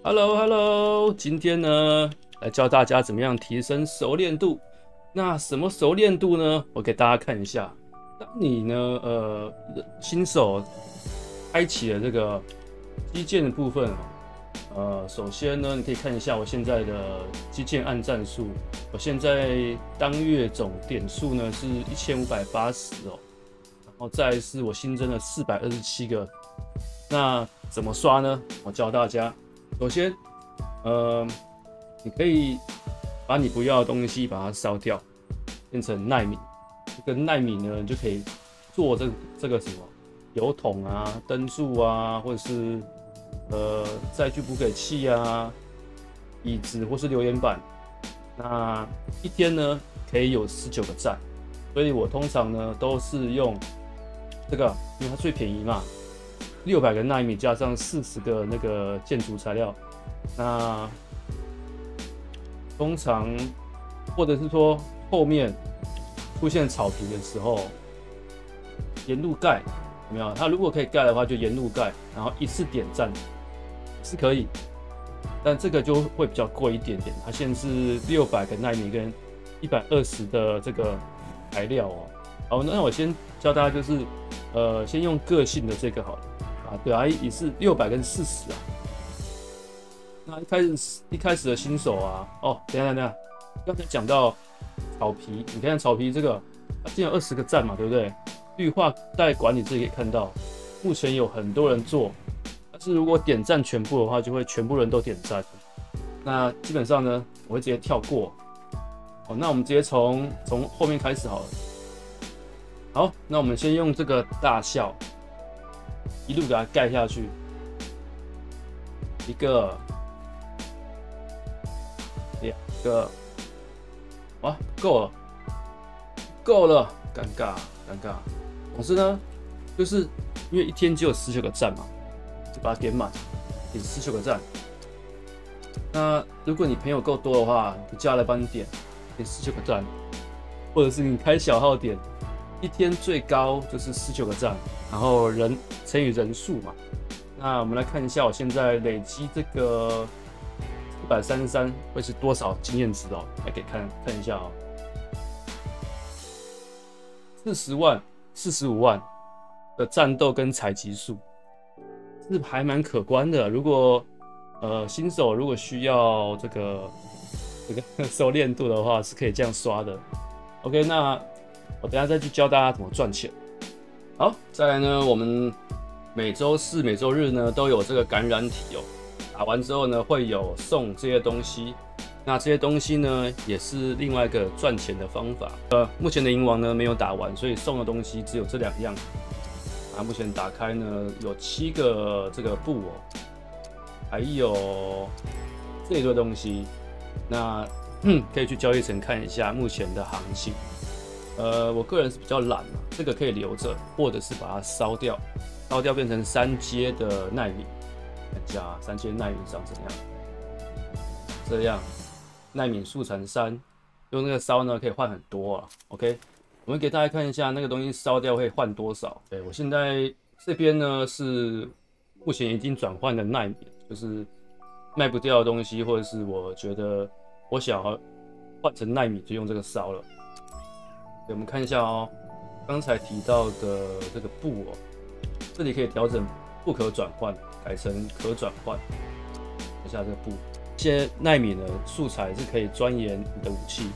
Hello， 今天呢来教大家怎么样提升熟练度。那什么熟练度呢？我给大家看一下。当你呢新手开启了这个基建的部分，首先呢你可以看一下我现在的基建按战数，我现在当月总点数呢是1580哦。 然后再是我新增了427个，那怎么刷呢？我教大家。首先，你可以把你不要的东西把它烧掉，变成奈米。这个奈米呢，你就可以做这个什么油桶啊、灯柱啊，或者是载具补给器啊、椅子或是留言板。那一天呢，可以有19个赞，所以我通常呢都是用。 这个，因为它最便宜嘛，600个纳米加上40个那个建筑材料，那通常或者是说后面出现草坪的时候，沿路盖有没有？它如果可以盖的话，就沿路盖，然后一次点赞是可以，但这个就会比较贵一点点。它现在是600个纳米跟120的这个材料哦。好，那我先教大家就是。 先用个性的这个好了啊，对啊，也是600跟40啊。那一开始的新手啊，哦，等一下，刚才讲到草皮，你看草皮这个，它竟然有20个赞嘛，对不对？绿化带管理这里可以看到，目前有很多人做，但是如果点赞全部的话，就会全部人都点赞。那基本上呢，我会直接跳过。哦，那我们直接从后面开始好了。 好，那我们先用这个大校一路给它盖下去，1个、2个，哇，够了，尴尬。总之呢，就是因为一天只有19个赞嘛，就把它点满，点19个赞。那如果你朋友够多的话，就叫他来帮你点19个赞，或者是你开小号点。 一天最高就是19个赞，然后人乘以人数嘛。那我们来看一下，我现在累积这个133会是多少经验值哦？来给看一下哦，40万、45万的战斗跟采集数是还蛮可观的。如果新手如果需要这个熟练度的话，是可以这样刷的。OK， 那。 我等一下再去教大家怎么赚钱。好，再来呢，我们每周四、每周日呢都有这个感染体哦。打完之后呢，会有送这些东西。那这些东西呢，也是另外一个赚钱的方法。目前的银王呢没有打完，所以送的东西只有这2样。啊，目前打开呢有7个这个布哦，还有这一堆东西。那可以去交易层看一下目前的行情。 我个人是比较懒嘛，这个可以留着，或者是把它烧掉，烧掉变成3阶的奈米，看一下啊，3阶奈米长怎样？这样，奈米速成3，用那个烧呢可以换很多啊。OK， 我们给大家看一下那个东西烧掉会换多少。对我现在这边呢是目前已经转换的奈米，就是卖不掉的东西，或者是我觉得我想要换成奈米就用这个烧了。 我们看一下哦，刚才提到的这个布哦，这里可以调整不可转换，改成可转换。看一下这个布，这些奈米呢素材是可以钻研你的武器，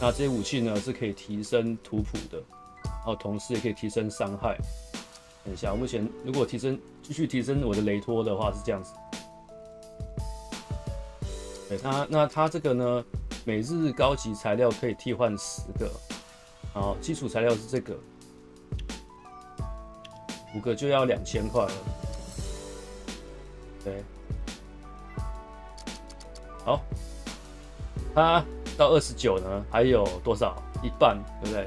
那这些武器呢是可以提升图谱的，然后同时也可以提升伤害。看一下，我目前如果继续提升我的雷托的话是这样子。对，那它这个呢，每日高级材料可以替换10个。 好，基础材料是这个，5个就要2000块了。对，好，它到29呢，还有多少？一半，对不对？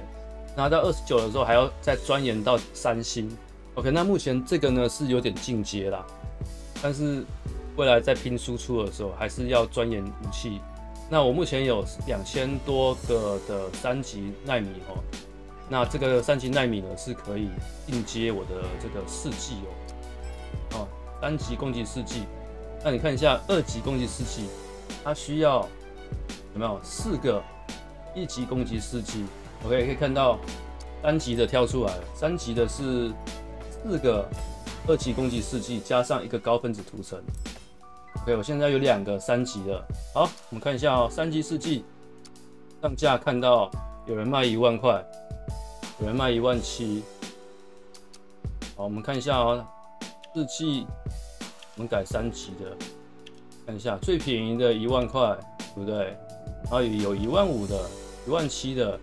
那到29的时候还要再钻研到3星。OK， 那目前这个呢是有点进阶啦，但是未来在拼输出的时候还是要钻研武器。 那我目前有2000多个的3级奈米哦，那这个3级奈米呢是可以进阶我的这个4G哦，3级攻击4G，那你看一下二级攻击士气，它需要有没有4个一级攻击士气 ？OK， 可以看到3级的跳出来了，3级的是4个二级攻击士气加上1个高分子涂层。OK， 我现在有2个3级了。好，我们看一下哦，3级士气上架看到有人卖1万块，有人卖1万7。好，我们看一下哦，士气。 我们改3级的，看一下最便宜的1万块，对不对？然后有1万5的、1万7的，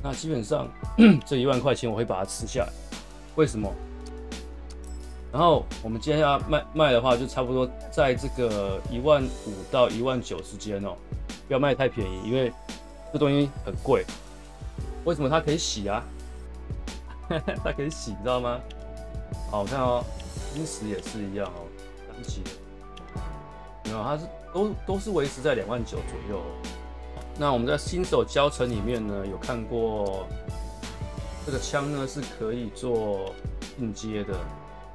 那基本上这1万块钱我会把它吃下来。为什么？然后我们接下来卖的话，就差不多在这个1万5到1万9之间哦，不要卖太便宜，因为这东西很贵。为什么它可以洗啊？它可以洗，你知道吗？好，我看哦，金石也是一样哦。 级的，没有，它是都是维持在2万9左右。那我们在新手教程里面呢，有看过这个枪呢是可以做进阶的，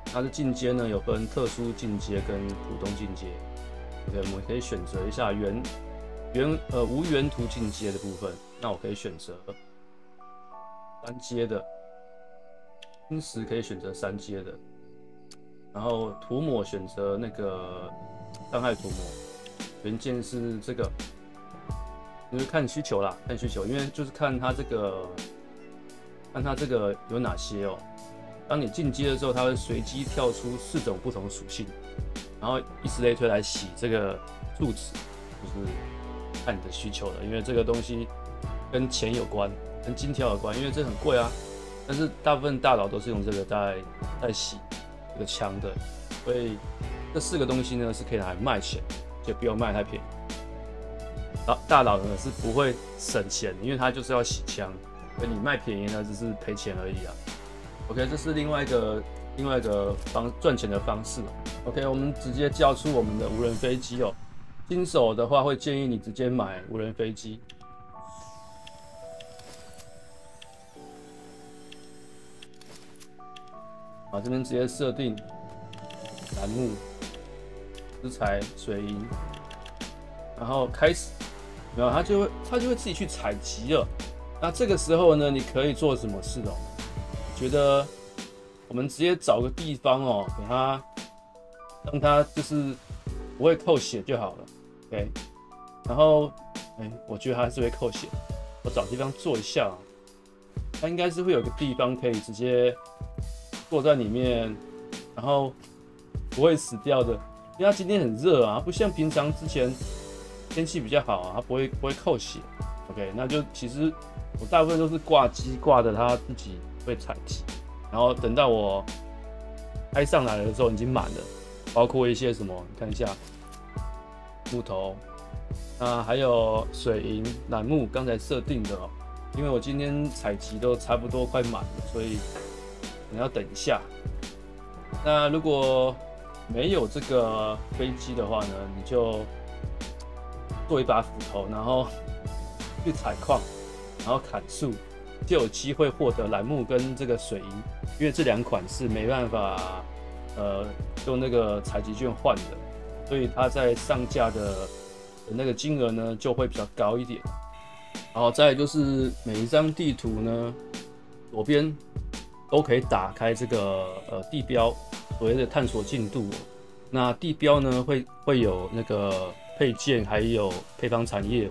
它是进阶呢有分特殊进阶跟普通进阶。对，我们可以选择一下无原图进阶的部分。那我可以选择3阶的，金石可以选择3阶的。 然后涂抹选择那个伤害涂抹，原件是这个，就是看需求啦，看需求，因为就是看它这个有哪些哦。当你进阶的时候，它会随机跳出4种不同属性，然后以此类推来洗这个数值，就是看你的需求了。因为这个东西跟钱有关，跟金条有关，因为这很贵啊。但是大部分大佬都是用这个在洗。 这个枪的，所以这4个东西呢是可以拿来卖钱，就不要卖太便宜。大佬呢是不会省钱，因为他就是要洗枪，所以你卖便宜呢只是赔钱而已啊。OK， 这是另外一个赚钱的方式。OK， 我们直接交出我们的无人飞机哦。新手的话会建议你直接买无人飞机。 啊，这边直接设定栏目、食材、水银，然后开始，然后它就会自己去采集了。那这个时候呢，你可以做什么事哦？我觉得我们直接找个地方哦，给它让它就是不会扣血就好了。OK， 然后我觉得它还是会扣血，我找地方坐一下，它应该是会有个地方可以直接。 坐在里面，然后不会死掉的，因为它今天很热啊，不像平常之前天气比较好啊，它不会扣血。OK， 那就其实我大部分都是挂机挂的，它自己会采集，然后等到我开上来的时候已经满了，包括一些什么，你看一下木头啊，还有水银、楠木，刚才设定的哦，因为我今天采集都差不多快满了，所以。 你要等一下。那如果没有这个飞机的话呢，你就做一把斧头，然后去采矿，然后砍树，就有机会获得楠木跟这个水银，因为这2款是没办法用那个采集券换的，所以它在上架的那个金额呢就会比较高一点。然后再来就是每一张地图呢，左边。 都可以打开这个地标，所谓的探索进度。那地标呢会有那个配件，还有配方产业。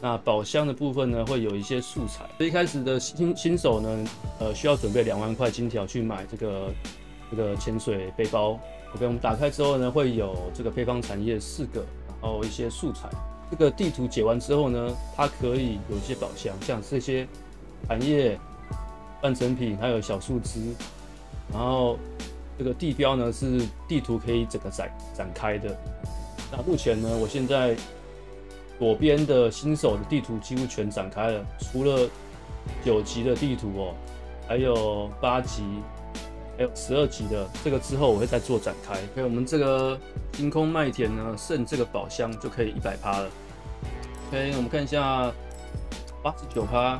那宝箱的部分呢会有一些素材。所以一开始的新手呢，需要准备2万块金条去买这个潜水背包。OK， 我们打开之后呢会有这个配方产业4个，然后一些素材。这个地图解完之后呢，它可以有一些宝箱，像这些产业。 半成品还有小树枝，然后这个地标呢是地图可以整个展开的。那目前呢，我现在左边的新手的地图几乎全展开了，除了9级的地图哦，还有8级，还有12级的。这个之后我会再做展开。所以我们这个星空麦田呢，剩这个宝箱就可以100%了。OK， 我们看一下89%。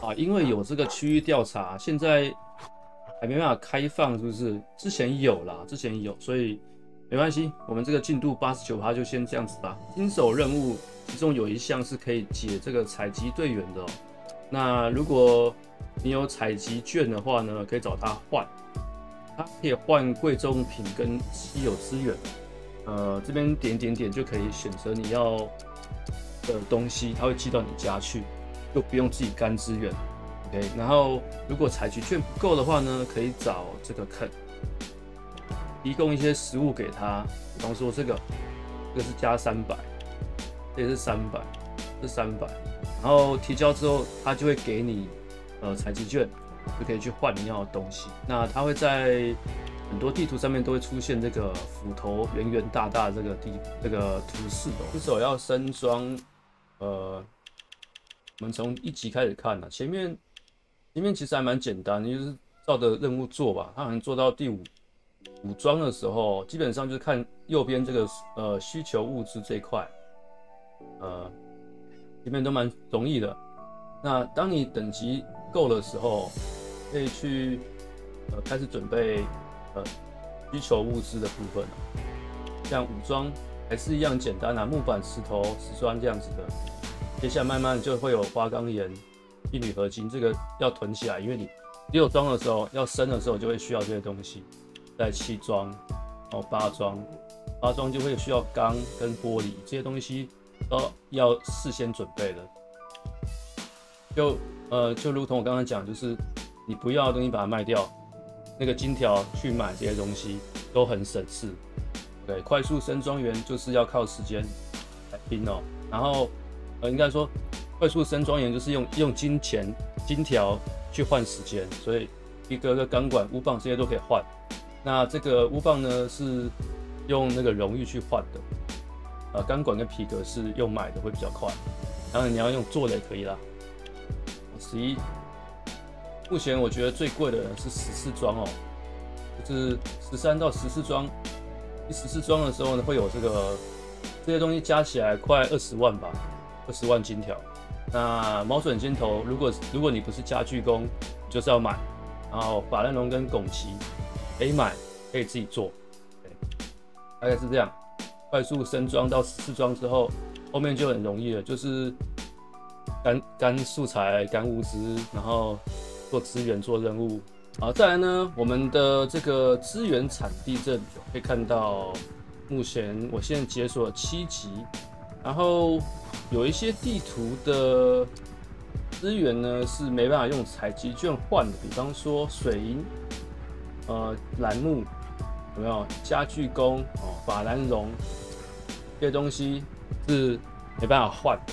啊，因为有这个区域调查，现在还没办法开放，是不是？之前有啦，之前有，所以没关系，我们这个进度89%就先这样子吧。新手任务其中有一项是可以解这个采集队员的哦。那如果你有采集券的话呢，可以找他换，他可以换贵重品跟稀有资源。这边点点点就可以选择你要的东西，他会寄到你家去，就不用自己干资源。 OK， 然后如果采集券不够的话呢，可以找这个肯提供一些食物给他，比方说这个是加300，这也是300，是300，然后提交之后，他就会给你采集券，就可以去换你要的东西。那他会在很多地图上面都会出现这个斧头圆圆大大这个图示哦。新手要升装，我们从1集开始看啊，前面其实还蛮简单，你就是照着任务做吧。他好像做到第5章的时候，基本上就是看右边这个需求物资这一块，前面都蛮容易的。那当你等级够的时候，可以去开始准备需求物资的部分啊，像5章还是一样简单啊，木板、石头、石砖这样子的。接下来慢慢就会有花岗岩、一铝合金，这个要囤起来，因为你6章的时候要升的时候就会需要这些东西。在7章，然后8章，8章就会需要钢跟玻璃这些东西都要事先准备的。就如同我刚刚讲，就是你不要的东西把它卖掉，那个金条去买这些东西都很省事。对，快速升庄园就是要靠时间来拼哦，然后。应该说，快速升庄园就是用金钱、金条去换时间，所以一个个钢管、5磅这些都可以换。那这个5磅呢是用那个荣誉去换的，钢管跟皮革是用买的会比较快。当然你要用做的也可以啦。11，目前我觉得最贵的是14章哦，就是13到14章。第14章的时候呢，会有这些东西加起来快20万吧。20万金条，那毛笋尖头，如果你不是家具工，你就是要买。然后法兰绒跟拱旗可以买，可以自己做，大概是这样。快速升装到14章之后，后面就很容易了，就是干素材、干物资，然后做资源、做任务。好，再来呢，我们的这个资源产地这里可以看到，目前我现在解锁了7级。 然后有一些地图的资源呢是没办法用采集券换的，比方说水银、栏目有没有家具工哦、法兰绒这些东西是没办法换的。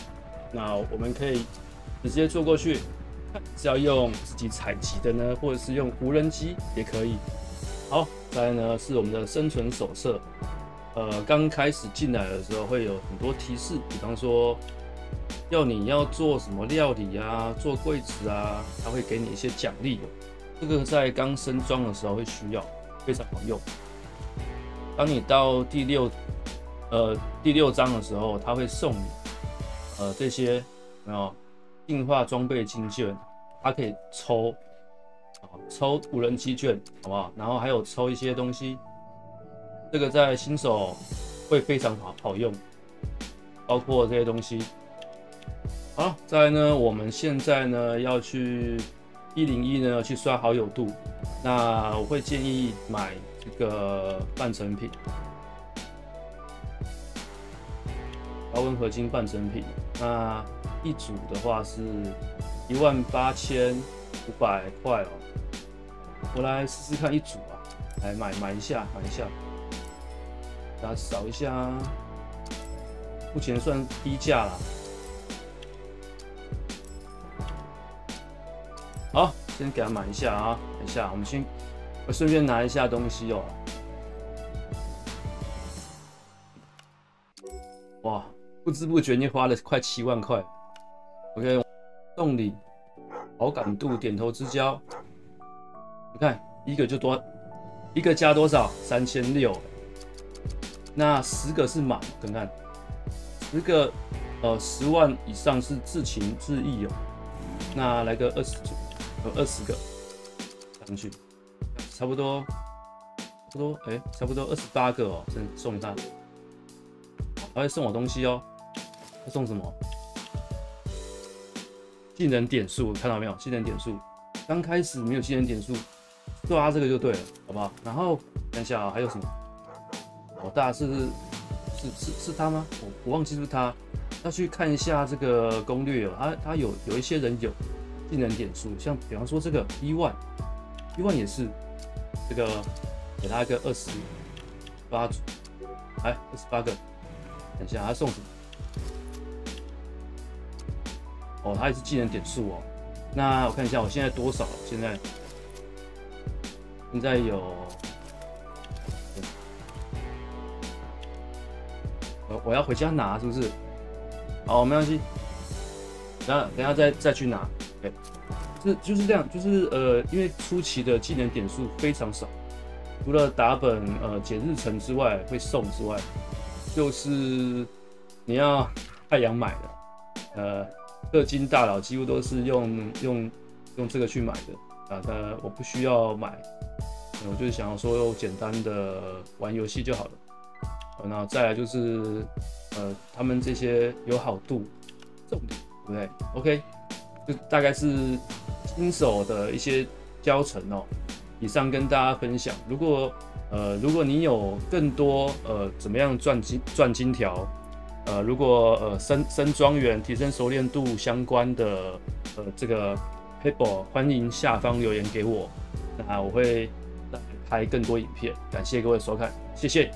那我们可以直接坐过去，是要用自己采集的呢，或者是用无人机也可以。好，再来呢是我们的生存手册。 刚开始进来的时候会有很多提示，比方说要你要做什么料理啊，做柜子啊，它会给你一些奖励哦。这个在刚升装的时候会需要，非常好用。当你到第6章的时候，它会送你这些有没有进化装备金券，它可以抽无人机券，好不好？然后还有抽一些东西。 这个在新手会非常好用，包括这些东西。好，再来呢，我们现在呢要去101呢去刷好友度，那我会建议买这个半成品，高温合金半成品。那一组的话是18,500块哦，我来试试看一组啊，来买一下，买一下。 大家扫一下，目前算低价了。好，先给他买一下啊，等一下，我顺便拿一下东西哦。哇，不知不觉就花了快7万块。OK， 送礼，好感度，点头之交。你看，一个就多，一个加多少？3600。 那10个是满，看看，10个，10万以上是至情至义哦。那来个20组，20个上去，差不多，哎，差不多28个哦，送他，还会送我东西哦。要送什么？技能点数，看到没有？技能点数，刚开始没有技能点数，抓这个就对了，好不好？然后等一下啊，还有什么？老大是他吗？我忘记是他，要去看一下这个攻略哦。他有一些人有技能点数，像比方说这个1万也是这个。 给他一个28组，来28个，等一下他送什么？哦，他也是技能点数哦。那我看一下我现在多少？现在有，我要回家拿是不是？好，没关系，等下再去拿。对，就是这样，就是因为初期的技能点数非常少。 除了打本解日程之外会送之外，就是你要太阳买的，氪金大佬几乎都是用这个去买的啊。我不需要买，我就是想要说用简单的玩游戏就好了。然后再来就是他们这些有好度，重点对不对 ？OK， 就大概是新手的一些教程哦。 以上跟大家分享，如果你有更多怎么样赚金条，如果升庄园、提升熟练度相关的这个 paper， 欢迎下方留言给我，那我会拍更多影片。感谢各位收看，谢谢。